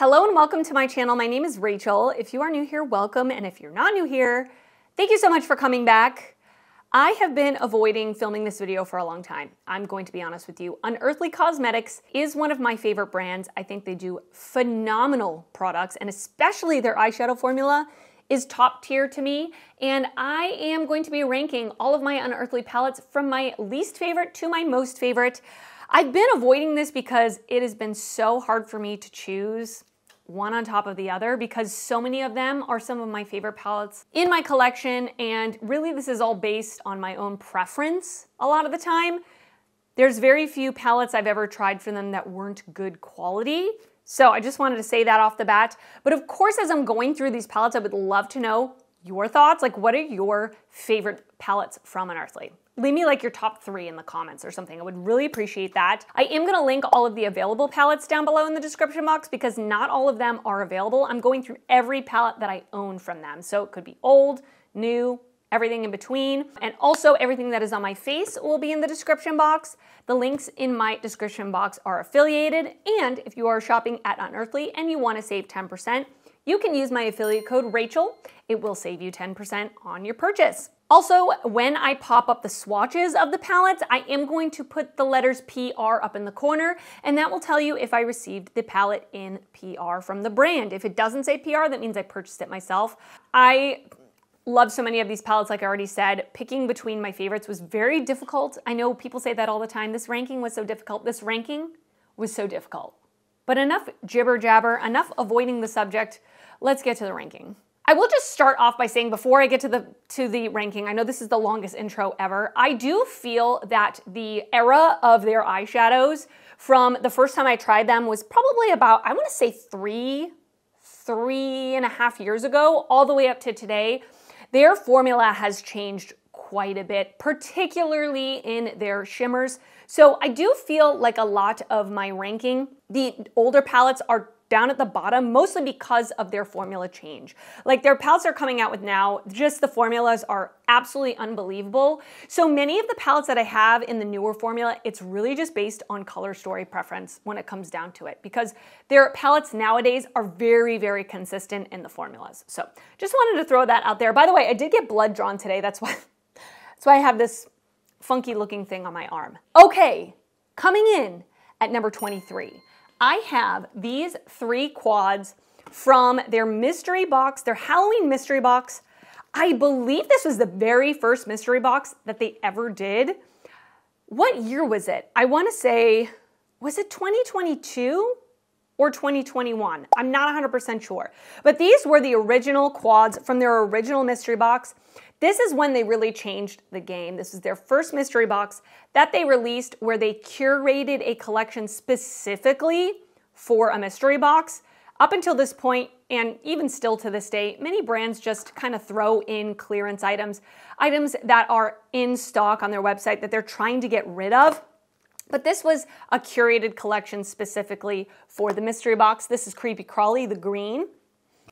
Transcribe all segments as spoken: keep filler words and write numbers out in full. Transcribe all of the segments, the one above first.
Hello and welcome to my channel. My name is Rachel. If you are new here, welcome. And if you're not new here, thank you so much for coming back. I have been avoiding filming this video for a long time. I'm going to be honest with you. Unearthly Cosmetics is one of my favorite brands. I think they do phenomenal products, and especially their eyeshadow formula is top tier to me. And I am going to be ranking all of my Unearthly palettes from my least favorite to my most favorite. I've been avoiding this because it has been so hard for me to choose one on top of the other because so many of them are some of my favorite palettes in my collection, and really this is all based on my own preference a lot of the time. There's very few palettes I've ever tried from them that weren't good quality. So I just wanted to say that off the bat. But of course, as I'm going through these palettes, I would love to know your thoughts. Like, what are your favorite palettes from Unearthly? Leave me like your top three in the comments or something. I would really appreciate that. I am gonna link all of the available palettes down below in the description box because not all of them are available. I'm going through every palette that I own from them. So it could be old, new, everything in between. And also everything that is on my face will be in the description box. The links in my description box are affiliated. And if you are shopping at Unearthly and you wanna save ten percent, you can use my affiliate code Rachel. It will save you ten percent on your purchase. Also, when I pop up the swatches of the palettes, I am going to put the letters P R up in the corner, and that will tell you if I received the palette in P R from the brand. If it doesn't say P R, that means I purchased it myself. I love so many of these palettes, like I already said. Picking between my favorites was very difficult. I know people say that all the time. This ranking was so difficult. This ranking was so difficult. But enough jibber jabber, enough avoiding the subject. Let's get to the ranking. I will just start off by saying before I get to the to the ranking, I know this is the longest intro ever. I do feel that the era of their eyeshadows from the first time I tried them was probably about, I wanna say three, three and a half years ago, all the way up to today. Their formula has changed quite a bit, particularly in their shimmers. So I do feel like a lot of my ranking, the older palettes are down at the bottom, mostly because of their formula change. Like, their palettes are coming out with now, just the formulas are absolutely unbelievable. So many of the palettes that I have in the newer formula, it's really just based on color story preference when it comes down to it, because their palettes nowadays are very, very consistent in the formulas. So just wanted to throw that out there. By the way, I did get blood drawn today. That's why, that's why I have this funky looking thing on my arm. Okay, coming in at number twenty-three. I have these three quads from their mystery box, their Halloween mystery box. I believe this was the very first mystery box that they ever did. What year was it? I wanna say, was it twenty twenty-two or twenty twenty-one? I'm not one hundred percent sure. But these were the original quads from their original mystery box. This is when they really changed the game. This is their first mystery box that they released where they curated a collection specifically for a mystery box. Up until this point, and even still to this day, many brands just kind of throw in clearance items, items that are in stock on their website that they're trying to get rid of. But this was a curated collection specifically for the mystery box. This is Creepy Crawly, the green.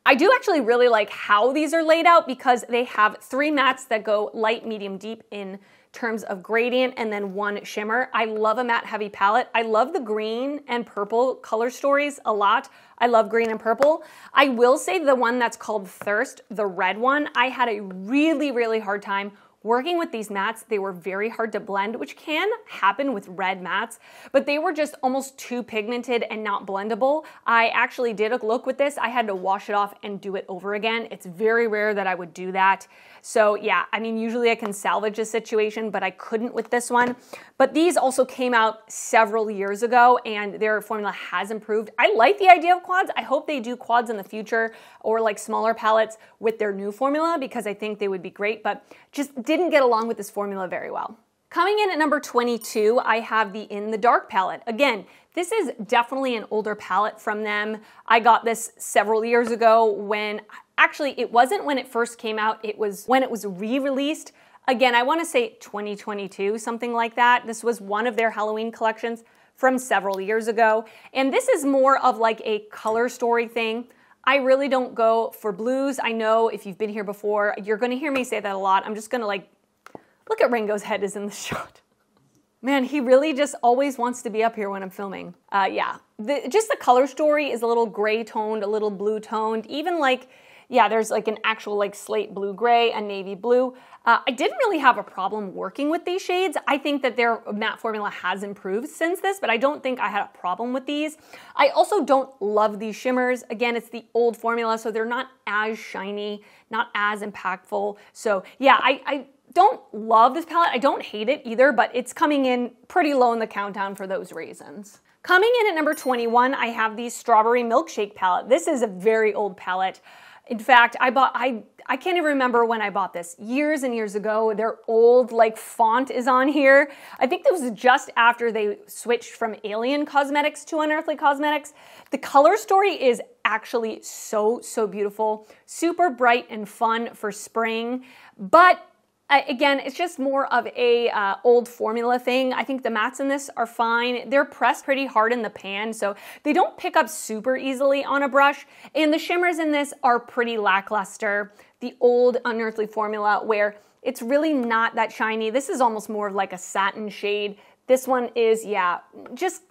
I do actually really like how these are laid out because they have three mattes that go light, medium, deep in terms of gradient, and then one shimmer. I love a matte heavy palette. I love the green and purple color stories a lot. I love green and purple. I will say the one that's called Thirst, the red one, I had a really, really hard time working with these mattes. They were very hard to blend, which can happen with red mattes, but they were just almost too pigmented and not blendable. I actually did a look with this. I had to wash it off and do it over again. It's very rare that I would do that. So yeah, I mean, usually I can salvage a situation, but I couldn't with this one. But these also came out several years ago and their formula has improved. I like the idea of quads. I hope they do quads in the future or like smaller palettes with their new formula because I think they would be great, but just didn't Didn't get along with this formula very well. Coming in at number twenty-two, I have the In the Dark palette. Again, this is definitely an older palette from them. I got this several years ago when, actually it wasn't when it first came out, it was when it was re-released. Again, I wanna say twenty twenty-two, something like that. This was one of their Halloween collections from several years ago. And this is more of like a color story thing. I really don't go for blues. I know if you've been here before, you're gonna hear me say that a lot. I'm just gonna like, look at Ringo's head is in the shot. Man, he really just always wants to be up here when I'm filming. Uh, yeah, the, just the color story is a little gray toned, a little blue toned, even like, yeah, there's like an actual like slate blue gray and navy blue. Uh, I didn't really have a problem working with these shades. I think that their matte formula has improved since this, but I don't think I had a problem with these. I also don't love these shimmers. Again, it's the old formula, so they're not as shiny, not as impactful. So yeah, I, I don't love this palette. I don't hate it either, but it's coming in pretty low in the countdown for those reasons. Coming in at number twenty-one, I have the Strawberry Milkshake palette. This is a very old palette. In fact, I bought, I, I can't even remember when I bought this, years and years ago. Their old like font is on here. I think this was just after they switched from Alien Cosmetics to Unearthly Cosmetics. The color story is actually so, so beautiful, super bright and fun for spring, but Uh, again, it's just more of a uh, old formula thing. I think the mattes in this are fine. They're pressed pretty hard in the pan, so they don't pick up super easily on a brush. And the shimmers in this are pretty lackluster. The old Unearthly formula where it's really not that shiny. This is almost more of like a satin shade. This one is, yeah, just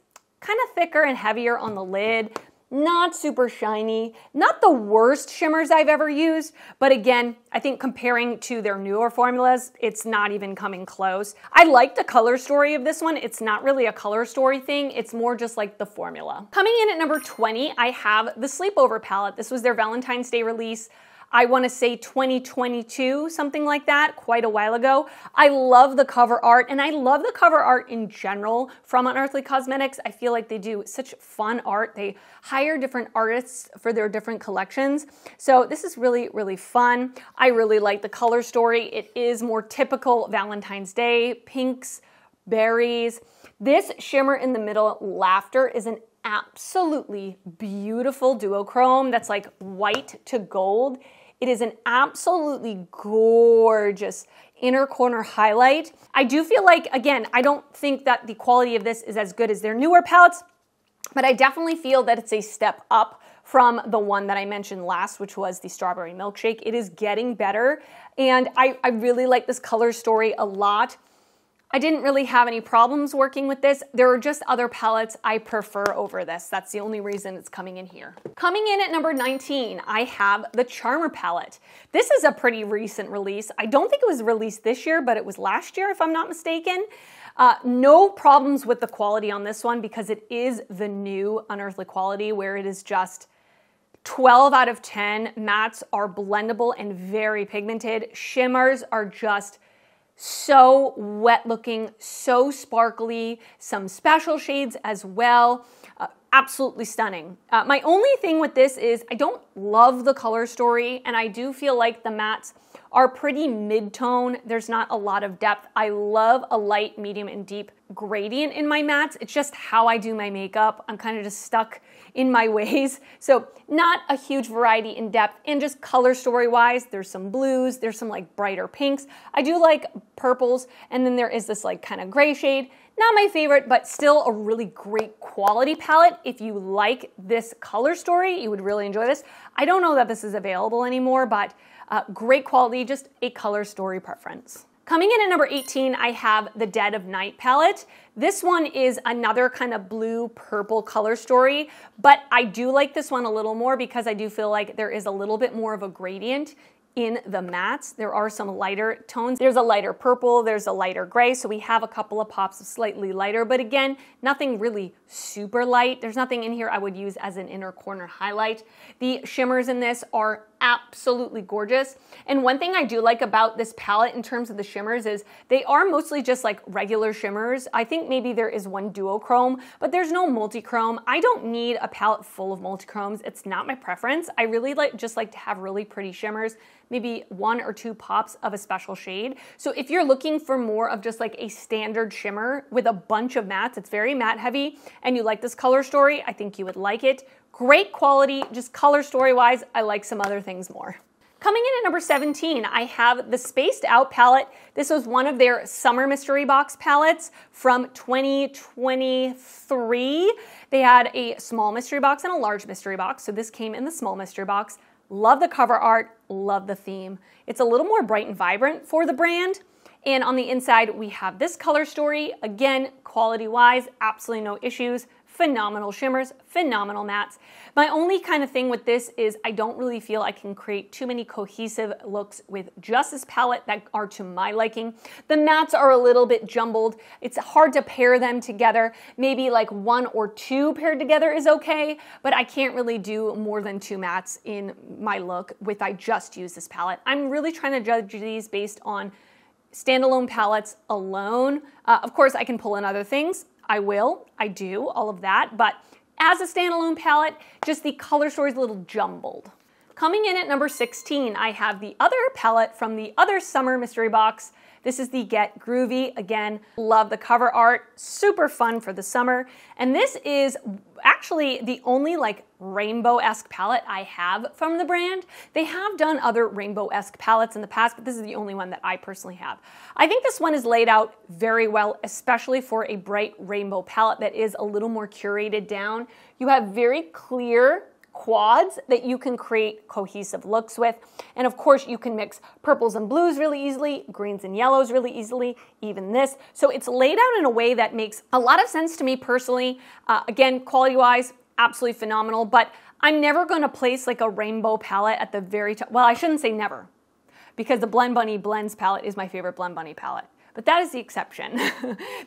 kind of thicker and heavier on the lid. Not super shiny, not the worst shimmers I've ever used, but again, I think comparing to their newer formulas, it's not even coming close. I like the color story of this one. It's not really a color story thing. It's more just like the formula. Coming in at number twenty, I have the Sleepover palette. This was their Valentine's Day release. I want to say twenty twenty-two, something like that, quite a while ago. I love the cover art, and I love the cover art in general from Unearthly Cosmetics. I feel like they do such fun art. They hire different artists for their different collections. So this is really, really fun. I really like the color story. It is more typical Valentine's Day, pinks, berries. This shimmer in the middle, Laughter, is an absolutely beautiful duochrome that's like white to gold. It is an absolutely gorgeous inner corner highlight. I do feel like, again, I don't think that the quality of this is as good as their newer palettes, but I definitely feel that it's a step up from the one that I mentioned last, which was the Strawberry Milkshake. It is getting better, and I, I really like this color story a lot. I didn't really have any problems working with this. There are just other palettes I prefer over this. That's the only reason it's coming in here. Coming in at number nineteen, I have the Charmer palette. This is a pretty recent release. I don't think it was released this year, but it was last year if I'm not mistaken. Uh, no problems with the quality on this one because it is the new Unearthly quality where it is just twelve out of ten. Mattes are blendable and very pigmented. Shimmers are just so wet looking, so sparkly, some special shades as well. Uh, absolutely stunning. Uh, my only thing with this is I don't love the color story, and I do feel like the mattes are pretty mid-tone. There's not a lot of depth. I love a light, medium, and deep gradient in my mattes. It's just how I do my makeup. I'm kind of just stuck in my ways. So not a huge variety in depth, and just color story-wise, there's some blues, there's some like brighter pinks. I do like purples, and then there is this like kind of gray shade. Not my favorite, but still a really great quality palette. If you like this color story, you would really enjoy this. I don't know that this is available anymore, but uh, great quality, just a color story preference. Coming in at number eighteen, I have the Dead of Night palette. This one is another kind of blue purple color story, but I do like this one a little more because I do feel like there is a little bit more of a gradient in the mattes. There are some lighter tones. There's a lighter purple, there's a lighter gray, so we have a couple of pops of slightly lighter, but again, nothing really super light. There's nothing in here I would use as an inner corner highlight. The shimmers in this are absolutely gorgeous. And one thing I do like about this palette in terms of the shimmers is they are mostly just like regular shimmers. I think maybe there is one duochrome, but there's no multichrome. I don't need a palette full of multichromes. It's not my preference. I really like just like to have really pretty shimmers, maybe one or two pops of a special shade. So if you're looking for more of just like a standard shimmer with a bunch of mattes, it's very matte heavy, and you like this color story, I think you would like it. Great quality, just color story-wise, I like some other things more. Coming in at number seventeen, I have the Spaced Out palette. This was one of their Summer Mystery Box palettes from twenty twenty-three. They had a small mystery box and a large mystery box, so this came in the small mystery box. Love the cover art, love the theme. It's a little more bright and vibrant for the brand. And on the inside, we have this color story. Again, quality-wise, absolutely no issues. phenomenal shimmers, phenomenal mattes. My only kind of thing with this is I don't really feel I can create too many cohesive looks with just this palette that are to my liking. The mattes are a little bit jumbled. It's hard to pair them together. Maybe like one or two paired together is okay, but I can't really do more than two mattes in my look if I just use this palette. I'm really trying to judge these based on standalone palettes alone. Uh, of course, I can pull in other things. I will, I do, all of that, but as a standalone palette, just the color story is a little jumbled. Coming in at number sixteen, I have the other palette from the other summer mystery box. This is the Get Groovy. Again, love the cover art, super fun for the summer. And this is actually the only like rainbow-esque palette I have from the brand. They have done other rainbow-esque palettes in the past, but this is the only one that I personally have. I think this one is laid out very well, especially for a bright rainbow palette that is a little more curated down. You have very clear quads that you can create cohesive looks with. And of course you can mix purples and blues really easily, greens and yellows really easily, even this. So it's laid out in a way that makes a lot of sense to me personally. Uh, again, quality-wise, absolutely phenomenal, but I'm never gonna place like a rainbow palette at the very top. Well, I shouldn't say never, because the Blend Bunny Blends palette is my favorite Blend Bunny palette. But that is the exception.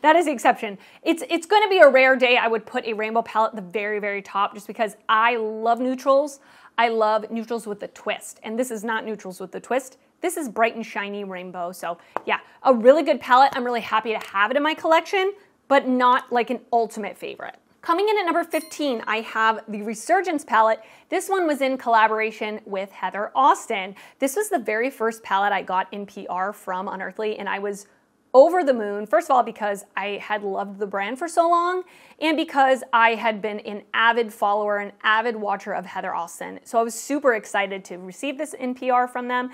That is the exception. It's, it's gonna be a rare day I would put a rainbow palette at the very, very top just because I love neutrals. I love neutrals with a twist. And this is not neutrals with a twist. This is bright and shiny rainbow. So yeah, a really good palette. I'm really happy to have it in my collection, but not like an ultimate favorite. Coming in at number fifteen, I have the Resurgence palette. This one was in collaboration with Heather Austin. This was the very first palette I got in P R from Unearthly, and I was over the moon, first of all, because I had loved the brand for so long and because I had been an avid follower, an avid watcher of Heather Austin. So I was super excited to receive this in P R from them.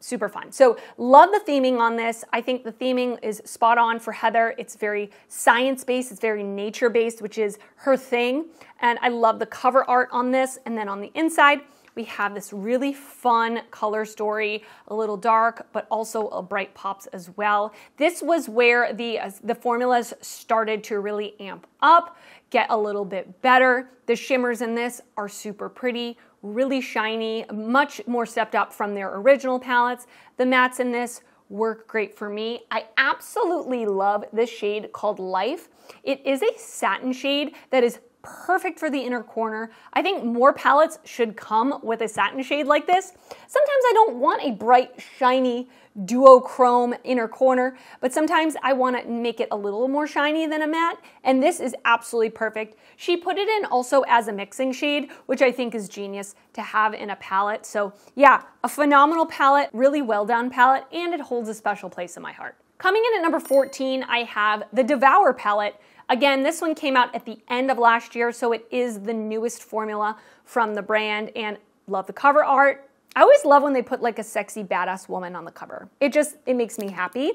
Super fun. So love the theming on this. I think the theming is spot on for Heather. It's very science-based, it's very nature-based, which is her thing. And I love the cover art on this. And then on the inside, we have this really fun color story, a little dark, but also a bright pops as well. This was where the, uh, the formulas started to really amp up, get a little bit better. The shimmers in this are super pretty, really shiny, much more stepped up from their original palettes. The mattes in this work great for me. I absolutely love this shade called Life. It is a satin shade that is perfect for the inner corner. I think more palettes should come with a satin shade like this. Sometimes I don't want a bright, shiny, duochrome inner corner, but sometimes I want to make it a little more shiny than a matte, and this is absolutely perfect. She put it in also as a mixing shade, which I think is genius to have in a palette. So yeah, a phenomenal palette, really well done palette, and it holds a special place in my heart. Coming in at number fourteen, I have the Devour palette. Again, this one came out at the end of last year, so it is the newest formula from the brand, and love the cover art. I always love when they put like a sexy badass woman on the cover. It just, it makes me happy.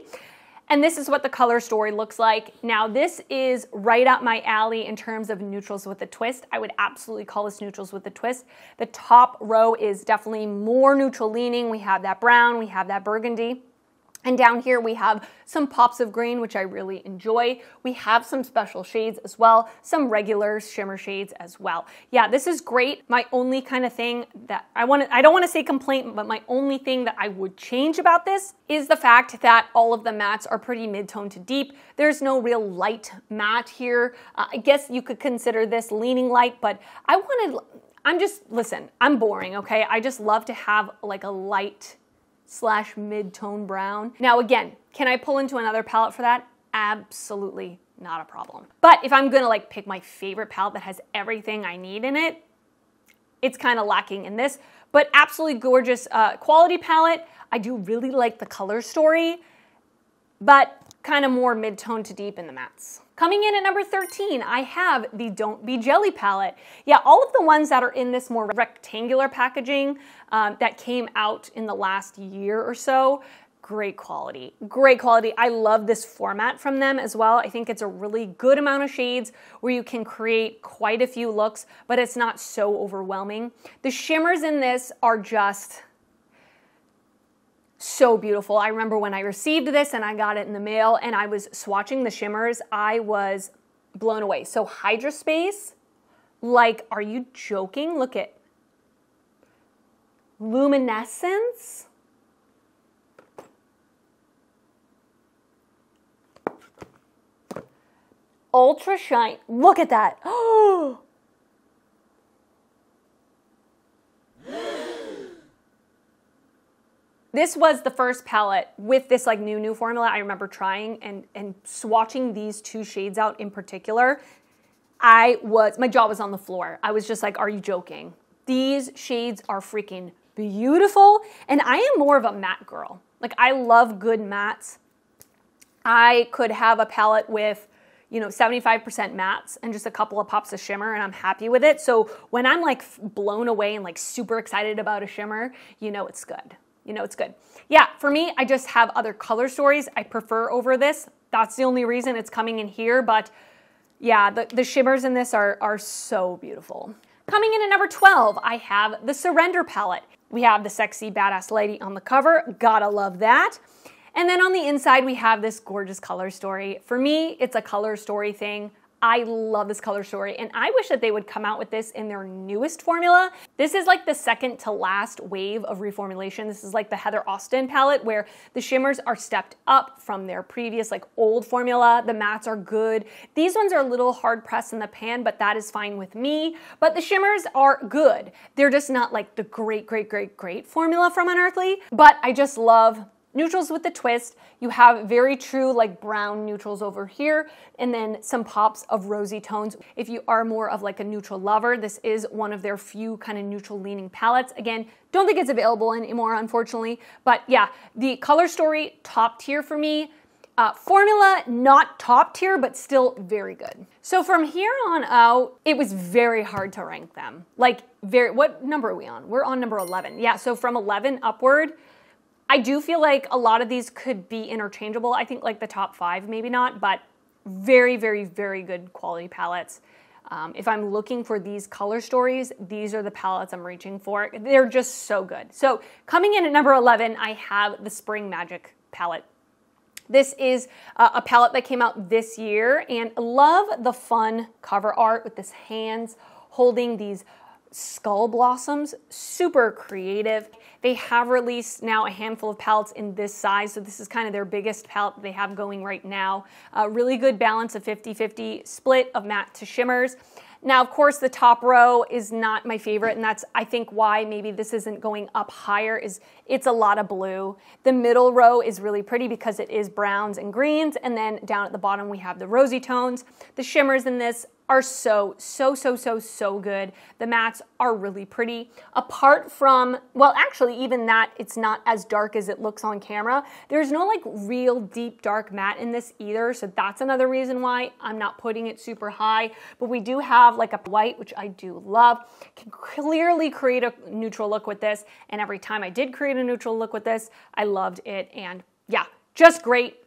And this is what the color story looks like. Now this is right up my alley in terms of neutrals with a twist. I would absolutely call this neutrals with a twist. The top row is definitely more neutral leaning. We have that brown, we have that burgundy. And down here we have some pops of green, which I really enjoy. We have some special shades as well, some regular shimmer shades as well. Yeah, this is great. My only kind of thing that I want to, I don't want to say complaint, but my only thing that I would change about this is the fact that all of the mattes are pretty mid-tone to deep. There's no real light matte here. Uh, I guess you could consider this leaning light, but I wanted, I'm just, listen, I'm boring, okay? I just love to have like a light slash mid-tone brown. Now again, can I pull into another palette for that? Absolutely not a problem. But if I'm gonna like pick my favorite palette that has everything I need in it, it's kind of lacking in this, but absolutely gorgeous uh, quality palette. I do really like the color story, but kind of more mid-tone to deep in the mattes. Coming in at number thirteen, I have the Don't Be Jelly palette. Yeah, all of the ones that are in this more rectangular packaging um, that came out in the last year or so, great quality, great quality. I love this format from them as well. I think it's a really good amount of shades where you can create quite a few looks, but it's not so overwhelming. The shimmers in this are just so beautiful. I remember when I received this and I got it in the mail and I was swatching the shimmers, I was blown away. So Hydra Space, like, are you joking? Look at Luminescence. Ultra Shine, look at that. Oh! This was the first palette with this like new, new formula. I remember trying and, and swatching these two shades out in particular. I was, my jaw was on the floor. I was just like, are you joking? These shades are freaking beautiful. And I am more of a matte girl. Like, I love good mattes. I could have a palette with, you know, seventy-five percent mattes and just a couple of pops of shimmer, and I'm happy with it. So when I'm like blown away and like super excited about a shimmer, you know it's good. You know it's good. Yeah, for me, I just have other color stories I prefer over this. That's the only reason it's coming in here, but yeah, the, the shimmers in this are, are so beautiful. Coming in at number twelve, I have the Surrender palette. We have the sexy badass lady on the cover, gotta love that. And then on the inside, we have this gorgeous color story. For me, it's a color story thing. I love this color story, and I wish that they would come out with this in their newest formula. This is like the second to last wave of reformulation. This is like the Heather Austin palette, where the shimmers are stepped up from their previous like old formula. The mattes are good. These ones are a little hard pressed in the pan, but that is fine with me. But the shimmers are good. They're just not like the great, great, great, great formula from Unearthly, but I just love neutrals with the twist. You have very true like brown neutrals over here, and then some pops of rosy tones. If you are more of like a neutral lover, this is one of their few kind of neutral leaning palettes. Again, don't think it's available anymore, unfortunately. But yeah, the color story, top tier for me. Uh, formula, not top tier, but still very good. So from here on out, it was very hard to rank them. Like, very, what number are we on? We're on number eleven. Yeah, so from eleven upward, I do feel like a lot of these could be interchangeable. I think like the top five, maybe not, but very, very, very good quality palettes. Um, if I'm looking for these color stories, these are the palettes I'm reaching for. They're just so good. So coming in at number eleven, I have the Spring Magic palette. This is uh, a palette that came out this year, and love the fun cover art with this hands holding these skull blossoms. Super creative. They have released now a handful of palettes in this size, so this is kind of their biggest palette they have going right now. A really good balance of fifty fifty split of matte to shimmers. Now, of course, the top row is not my favorite, and that's, I think, why maybe this isn't going up higher, is it's a lot of blue. The middle row is really pretty because it is browns and greens, and then down at the bottom we have the rosy tones. The shimmers in this are so, so, so, so, so good. The mattes are really pretty. Apart from, well, actually, even that, it's not as dark as it looks on camera. There's no like real deep dark matte in this either, so that's another reason why I'm not putting it super high. But we do have like a white, which I do love. Can clearly create a neutral look with this, and every time I did create a neutral look with this, I loved it, and yeah, just great.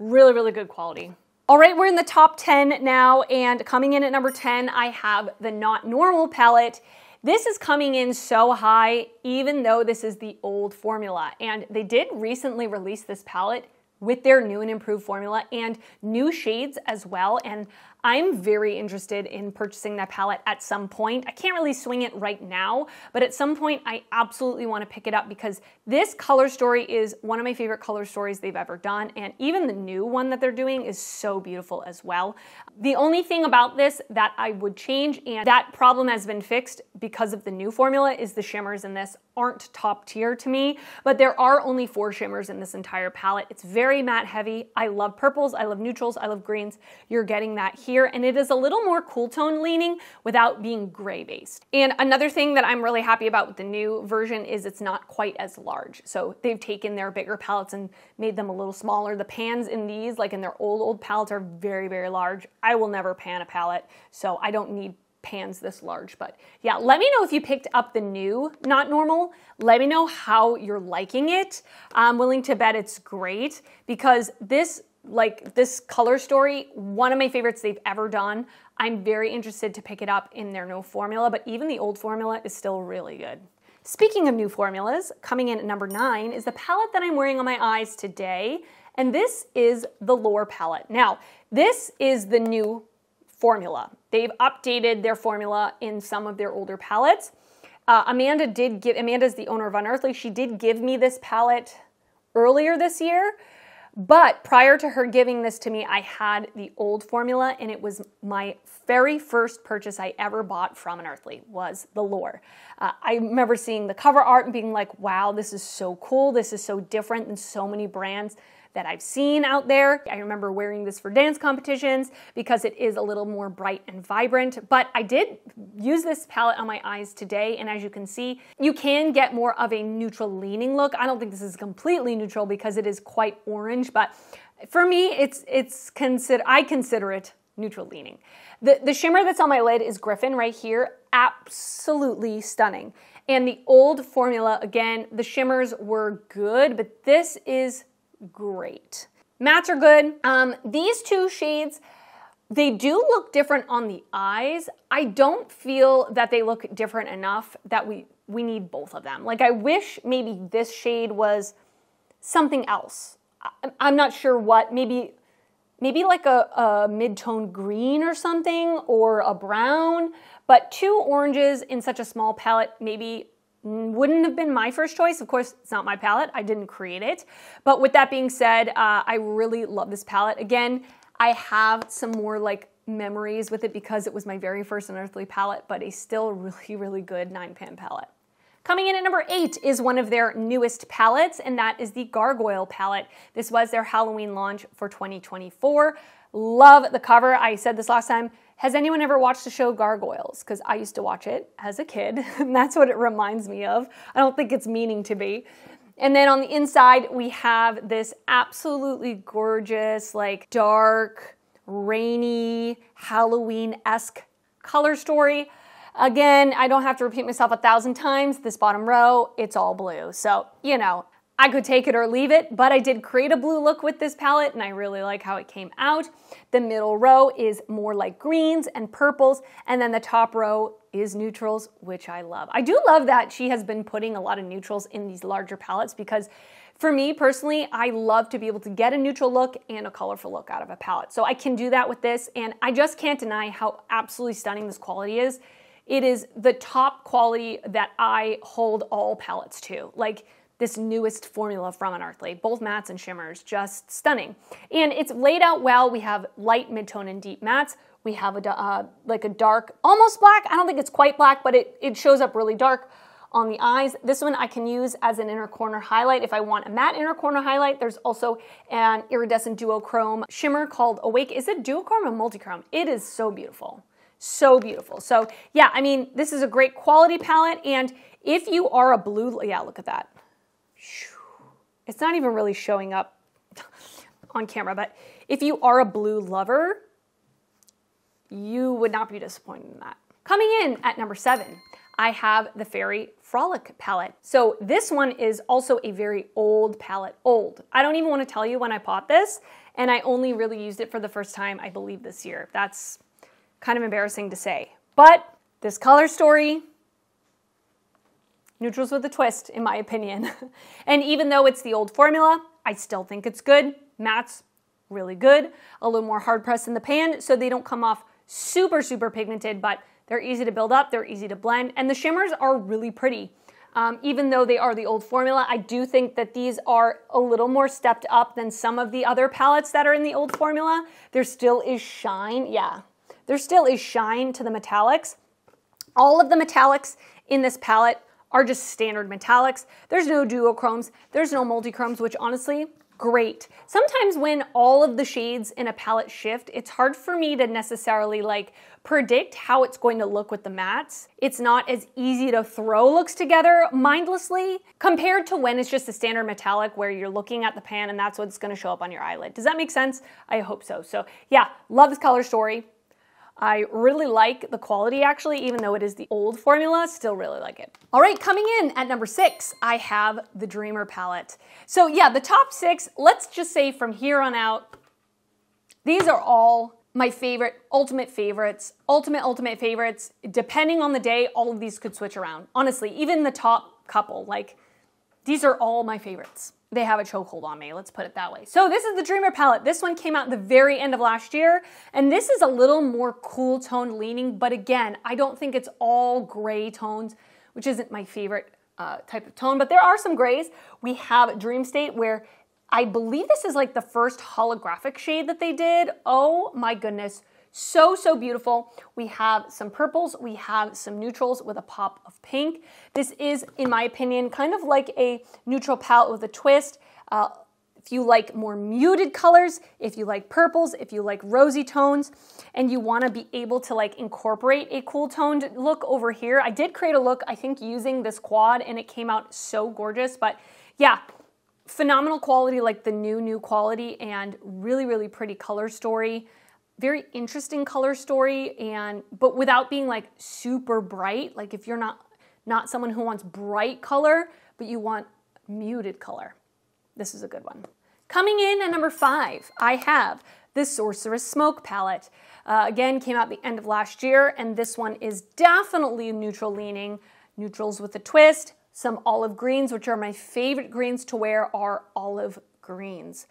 Really, really good quality. All right, we're in the top ten now, and coming in at number ten, I have the Not Normal palette. This is coming in so high, even though this is the old formula, and they did recently release this palette with their new and improved formula and new shades as well, and I'm very interested in purchasing that palette at some point. I can't really swing it right now, but at some point I absolutely want to pick it up, because this color story is one of my favorite color stories they've ever done, and even the new one that they're doing is so beautiful as well. The only thing about this that I would change, and that problem has been fixed because of the new formula, is the shimmers in this aren't top tier to me, but there are only four shimmers in this entire palette. It's very matte heavy. I love purples, I love neutrals, I love greens. You're getting that here. Here, and it is a little more cool tone leaning without being gray based. And another thing that I'm really happy about with the new version is it's not quite as large. So they've taken their bigger palettes and made them a little smaller. The pans in these, like in their old, old palettes, are very, very large. I will never pan a palette, so I don't need pans this large. But yeah, let me know if you picked up the new Not Normal. Let me know how you're liking it. I'm willing to bet it's great, because this Like this color story, one of my favorites they've ever done. I'm very interested to pick it up in their new formula, but even the old formula is still really good. Speaking of new formulas, coming in at number nine is the palette that I'm wearing on my eyes today, and this is the Lore palette. Now, this is the new formula. They've updated their formula in some of their older palettes. Uh, Amanda did give, Amanda's the owner of Unearthly, she did give me this palette earlier this year, but prior to her giving this to me, I had the old formula, and it was my very first purchase I ever bought from Unearthly, was the Lore. Uh, I remember seeing the cover art and being like, wow, this is so cool, this is so different than so many brands that I've seen out there. I remember wearing this for dance competitions because it is a little more bright and vibrant, but I did use this palette on my eyes today, and as you can see, you can get more of a neutral leaning look. I don't think this is completely neutral because it is quite orange, but for me, it's it's consider I consider it neutral leaning. The, the shimmer that's on my lid is Griffin right here, absolutely stunning. And the old formula, again, the shimmers were good, but this is great. Mattes are good. Um, these two shades, they do look different on the eyes. I don't feel that they look different enough that we, we need both of them. Like, I wish maybe this shade was something else. I, I'm not sure what, maybe maybe like a, a mid-tone green or something, or a brown, but two oranges in such a small palette maybe wouldn't have been my first choice. Of course, it's not my palette, I didn't create it. But with that being said, uh, I really love this palette. Again, I have some more like memories with it because it was my very first Unearthly palette, but a still really, really good nine pan palette. Coming in at number eight is one of their newest palettes, and that is the Gargoyle palette. This was their Halloween launch for twenty twenty-four. Love the cover. I said this last time. Has anyone ever watched the show Gargoyles? Because I used to watch it as a kid, and that's what it reminds me of. I don't think it's meaning to be. And then on the inside, we have this absolutely gorgeous, like dark, rainy, Halloween-esque color story. Again, I don't have to repeat myself a thousand times. This bottom row, it's all blue. So, you know, I could take it or leave it, but I did create a blue look with this palette, and I really like how it came out. The middle row is more like greens and purples, and then the top row is neutrals, which I love. I do love that she has been putting a lot of neutrals in these larger palettes, because for me personally, I love to be able to get a neutral look and a colorful look out of a palette. So I can do that with this, and I just can't deny how absolutely stunning this quality is. It is the top quality that I hold all palettes to. Like, this newest formula from Unearthly, both mattes and shimmers, just stunning. And it's laid out well. We have light, mid-tone, and deep mattes. We have a, uh, like a dark, almost black. I don't think it's quite black, but it, it shows up really dark on the eyes. This one I can use as an inner corner highlight if I want a matte inner corner highlight. There's also an iridescent duochrome shimmer called Awake. Is it duochrome or multichrome? It is so beautiful. So beautiful. So yeah, I mean, this is a great quality palette. And if you are a blue, yeah, look at that. It's not even really showing up on camera, but if you are a blue lover, you would not be disappointed in that. Coming in at number seven, I have the Fairy Frolic palette. So this one is also a very old palette, old. I don't even want to tell you when I bought this, and I only really used it for the first time, I believe, this year. That's kind of embarrassing to say, but this color story, neutrals with a twist, in my opinion. And even though it's the old formula, I still think it's good. Mattes, really good. A little more hard pressed in the pan, so they don't come off super, super pigmented, but they're easy to build up, they're easy to blend, and the shimmers are really pretty. Um, even though they are the old formula, I do think that these are a little more stepped up than some of the other palettes that are in the old formula. There still is shine, yeah. There still is shine to the metallics. All of the metallics in this palette are just standard metallics. There's no duochromes, there's no multichromes, which honestly, great. Sometimes when all of the shades in a palette shift, it's hard for me to necessarily like predict how it's going to look with the mattes. It's not as easy to throw looks together mindlessly compared to when it's just a standard metallic where you're looking at the pan and that's what's gonna show up on your eyelid. Does that make sense? I hope so. So yeah, love this color story. I really like the quality actually, even though it is the old formula, still really like it. All right, coming in at number six, I have the Dreamer palette. So yeah, the top six, let's just say from here on out, these are all my favorite, ultimate favorites, ultimate, ultimate favorites. Depending on the day, all of these could switch around. Honestly, even the top couple, like These are all my favorites. They have a chokehold on me, let's put it that way. So this is the Dreamer palette. This one came out the very end of last year, and this is a little more cool tone leaning, but again, I don't think it's all gray tones, which isn't my favorite uh, type of tone, but there are some grays. We have Dream State, where I believe this is like the first holographic shade that they did. Oh my goodness, so, so beautiful. We have some purples, we have some neutrals with a pop of pink. This is, in my opinion, kind of like a neutral palette with a twist. Uh, if you like more muted colors, if you like purples, if you like rosy tones, and you wanna be able to like incorporate a cool toned look over here. I did create a look, I think, using this quad, and it came out so gorgeous, but yeah, phenomenal quality, like the new, new quality, and really, really pretty color story. Very interesting color story, and but without being like super bright. Like if you're not not someone who wants bright color, but you want muted color, this is a good one. Coming in at number five, I have the Sorceress Smoke palette. Uh, again, came out the end of last year, and this one is definitely neutral leaning, neutrals with a twist. Some olive greens, which are my favorite greens to wear, are olive greens.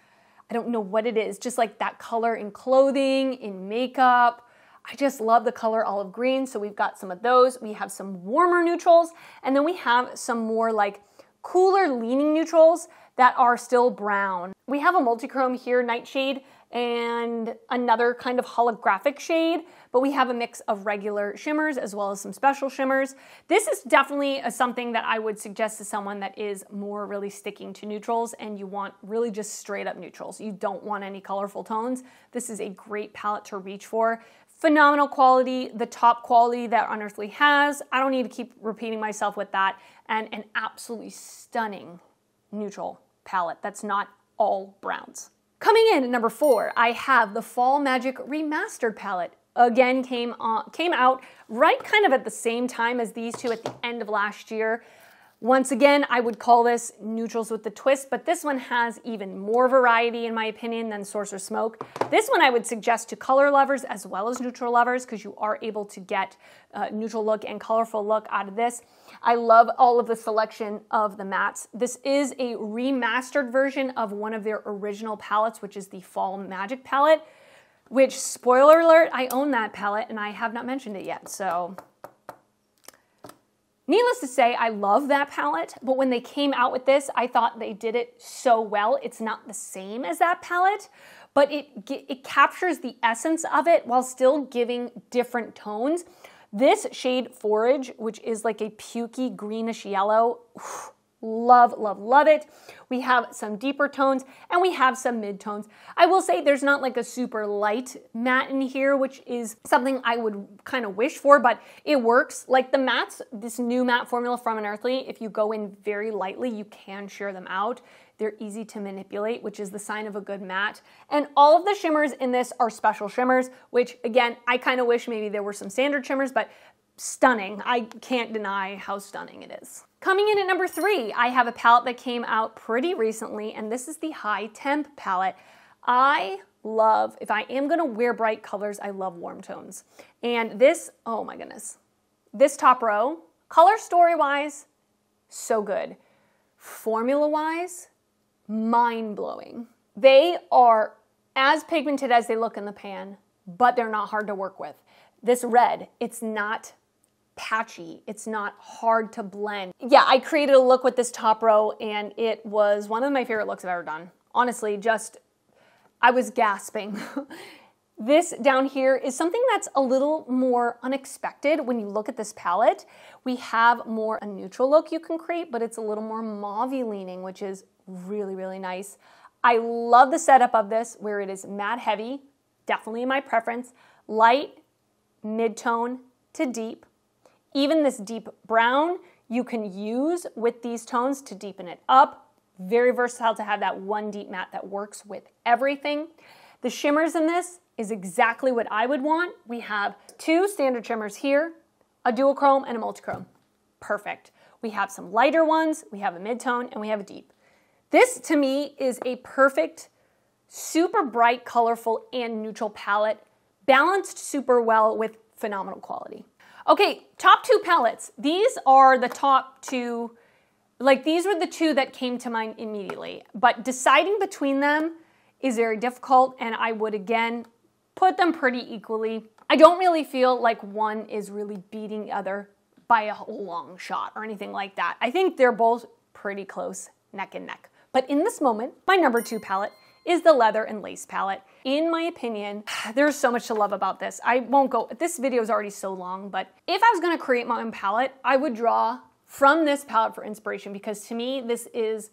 I don't know what it is, just like that color in clothing, in makeup. I just love the color olive green, so we've got some of those. We have some warmer neutrals, and then we have some more like cooler leaning neutrals that are still brown. We have a multichrome here, nightshade, and another kind of holographic shade, but we have a mix of regular shimmers as well as some special shimmers. This is definitely a, something that I would suggest to someone that is more really sticking to neutrals and you want really just straight up neutrals. You don't want any colorful tones. This is a great palette to reach for. Phenomenal quality, the top quality that Unearthly has. I don't need to keep repeating myself with that. And an absolutely stunning neutral palette that's not all browns. Coming in at number four, I have the Fall Magic Remastered palette. Again, came, on, came out right kind of at the same time as these two at the end of last year. Once again, I would call this neutrals with the twist, but this one has even more variety, in my opinion, than Sorcerer's Smoke. This one I would suggest to color lovers as well as neutral lovers, because you are able to get a neutral look and colorful look out of this. I love all of the selection of the mattes. This is a remastered version of one of their original palettes, which is the Fall Magic palette, which, spoiler alert, I own that palette and I have not mentioned it yet, so. Needless to say, I love that palette, but when they came out with this, I thought they did it so well. It's not the same as that palette, but it, it captures the essence of it while still giving different tones. This shade Forage, which is like a pukey greenish yellow, oof, love, love, love it. We have some deeper tones and we have some mid-tones. I will say there's not like a super light matte in here, which is something I would kind of wish for, but it works. Like the mattes, this new matte formula from Unearthly, if you go in very lightly, you can sheer them out. They're easy to manipulate, which is the sign of a good matte. And all of the shimmers in this are special shimmers, which again, I kind of wish maybe there were some standard shimmers, but stunning. I can't deny how stunning it is. Coming in at number three, I have a palette that came out pretty recently, and this is the High Temp palette. I love, if I am gonna wear bright colors, I love warm tones. And this, oh my goodness, this top row, color story-wise, so good. Formula-wise, mind-blowing. They are as pigmented as they look in the pan, but they're not hard to work with. This red, it's not patchy, it's not hard to blend. Yeah, I created a look with this top row and it was one of my favorite looks I've ever done. Honestly, just, I was gasping. This down here is something that's a little more unexpected when you look at this palette. We have more a neutral look you can create, but it's a little more mauve-y leaning, which is really, really nice. I love the setup of this where it is matte heavy, definitely my preference, light, mid-tone to deep. Even this deep brown, you can use with these tones to deepen it up. Very versatile to have that one deep matte that works with everything. The shimmers in this is exactly what I would want. We have two standard shimmers here, a duochrome and a multichrome. Perfect. We have some lighter ones, we have a mid-tone, and we have a deep. This, to me, is a perfect, super bright, colorful, and neutral palette, balanced super well with phenomenal quality. Okay, top two palettes. These are the top two Like, these were the two that came to mind immediately, but deciding between them is very difficult, and I would again put them pretty equally. I don't really feel like one is really beating the other by a long shot or anything like that. I think they're both pretty close, neck and neck. But in this moment, my number two palette is the Leather and Lace palette. In my opinion, there's so much to love about this. I won't go, this video is already so long, but if I was gonna create my own palette, I would draw from this palette for inspiration, because to me, this is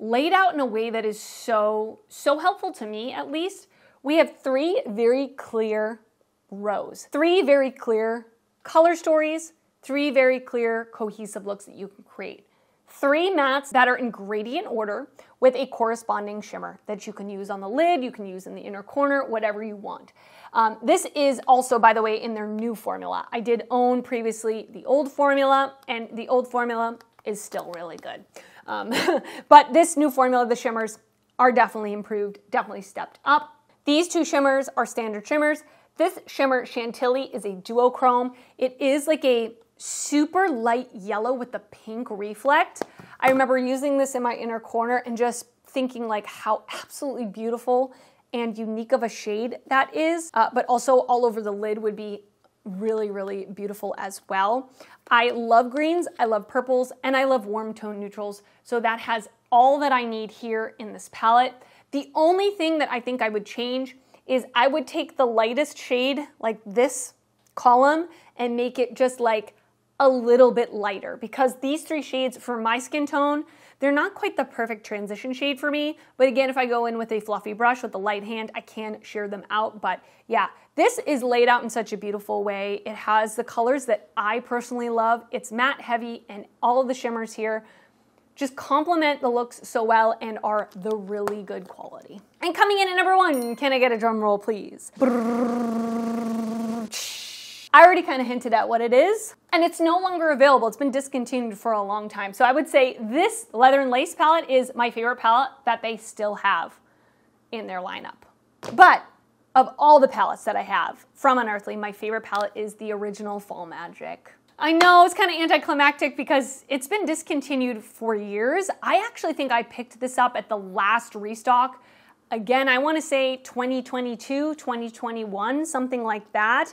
laid out in a way that is so, so helpful to me, at least. We have three very clear rows, three very clear color stories, three very clear cohesive looks that you can create. Three mattes that are in gradient order with a corresponding shimmer that you can use on the lid, you can use in the inner corner, whatever you want. Um, this is also, by the way, in their new formula. I did own previously the old formula, and the old formula is still really good. Um, but this new formula, the shimmers are definitely improved, definitely stepped up. These two shimmers are standard shimmers. This shimmer, Chantilly, is a duochrome. It is like a super light yellow with the pink reflect. I remember using this in my inner corner and just thinking like how absolutely beautiful and unique of a shade that is, uh, but also all over the lid would be really, really beautiful as well. I love greens, I love purples, and I love warm tone neutrals, so that has all that I need here in this palette. The only thing that I think I would change is I would take the lightest shade, like this column, and make it just like a little bit lighter, because these three shades for my skin tone, they're not quite the perfect transition shade for me. But again, if I go in with a fluffy brush with a light hand, I can sheer them out. But yeah, this is laid out in such a beautiful way. It has the colors that I personally love. It's matte heavy, and all of the shimmers here just complement the looks so well and are the really good quality. And coming in at number one, can I get a drum roll, please? I already kind of hinted at what it is, and it's no longer available. It's been discontinued for a long time. So I would say this Leather and Lace palette is my favorite palette that they still have in their lineup. But of all the palettes that I have from Unearthly, my favorite palette is the original Fall Magic. I know it's kind of anticlimactic because it's been discontinued for years. I actually think I picked this up at the last restock. Again, I want to say twenty twenty-two, twenty twenty-one, something like that.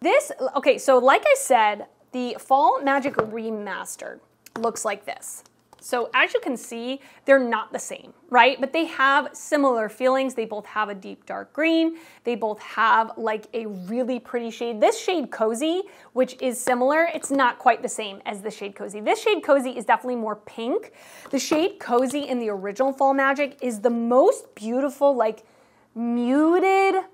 This, okay, so like I said, the Fall Magic Remastered looks like this. So as you can see, they're not the same, right? But they have similar feelings. They both have a deep dark green. They both have like a really pretty shade. This shade Cozy, which is similar, it's not quite the same as the shade Cozy. This shade Cozy is definitely more pink. The shade Cozy in the original Fall Magic is the most beautiful, like muted,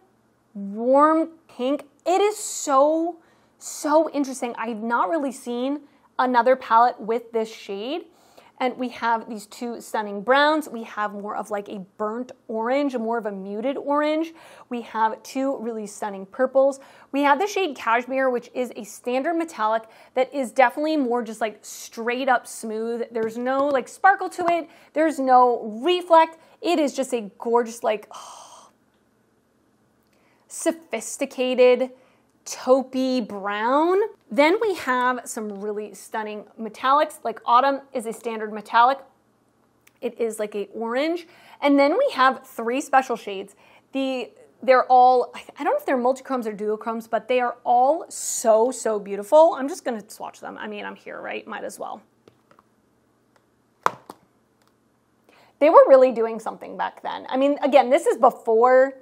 warm pink. It is so, so interesting. I've not really seen another palette with this shade. And we have these two stunning browns. We have more of like a burnt orange, more of a muted orange. We have two really stunning purples. We have the shade Cashmere, which is a standard metallic that is definitely more just like straight up smooth. There's no like sparkle to it. There's no reflect. It is just a gorgeous, like, oh, sophisticated, taupey brown. Then we have some really stunning metallics, like Autumn is a standard metallic. It is like a orange. And then we have three special shades. The, they're all, I don't know if they're multichromes or duochromes, but they are all so, so beautiful. I'm just gonna swatch them. I mean, I'm here, right? Might as well. They were really doing something back then. I mean, again, this is before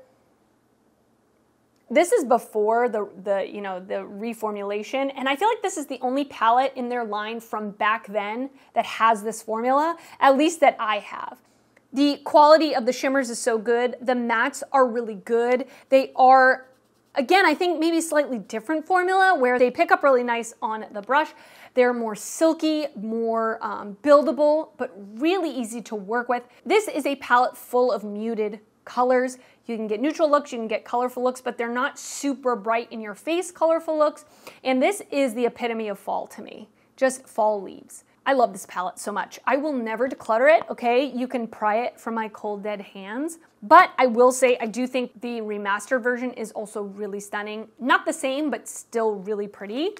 This is before the, the, you know, the reformulation, and I feel like this is the only palette in their line from back then that has this formula, at least that I have. The quality of the shimmers is so good. The mattes are really good. They are, again, I think maybe slightly different formula where they pick up really nice on the brush. They're more silky, more um, buildable, but really easy to work with. This is a palette full of muted colors. You can get neutral looks, you can get colorful looks, but they're not super bright in your face colorful looks. And this is the epitome of fall to me, just fall leaves. I love this palette so much. I will never declutter it, okay? You can pry it from my cold dead hands, but I will say I do think the remastered version is also really stunning. Not the same, but still really pretty.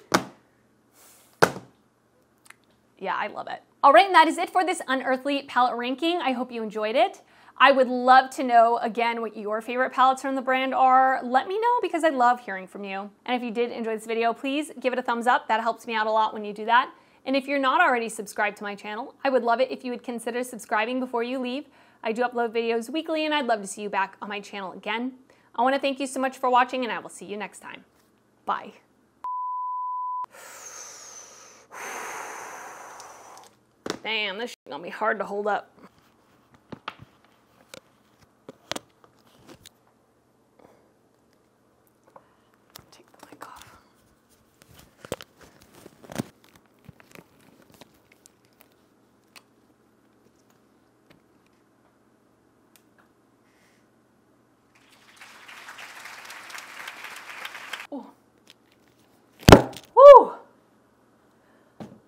yeah, I love it. All right, and that is it for this Unearthly palette ranking. I hope you enjoyed it. I would love to know, again, what your favorite palettes from the brand are. Let me know, because I love hearing from you. And if you did enjoy this video, please give it a thumbs up. That helps me out a lot when you do that. And if you're not already subscribed to my channel, I would love it if you would consider subscribing before you leave. I do upload videos weekly, and I'd love to see you back on my channel again. I want to thank you so much for watching, and I will see you next time. Bye. Damn, this shit's gonna be hard to hold up.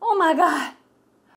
Oh my God.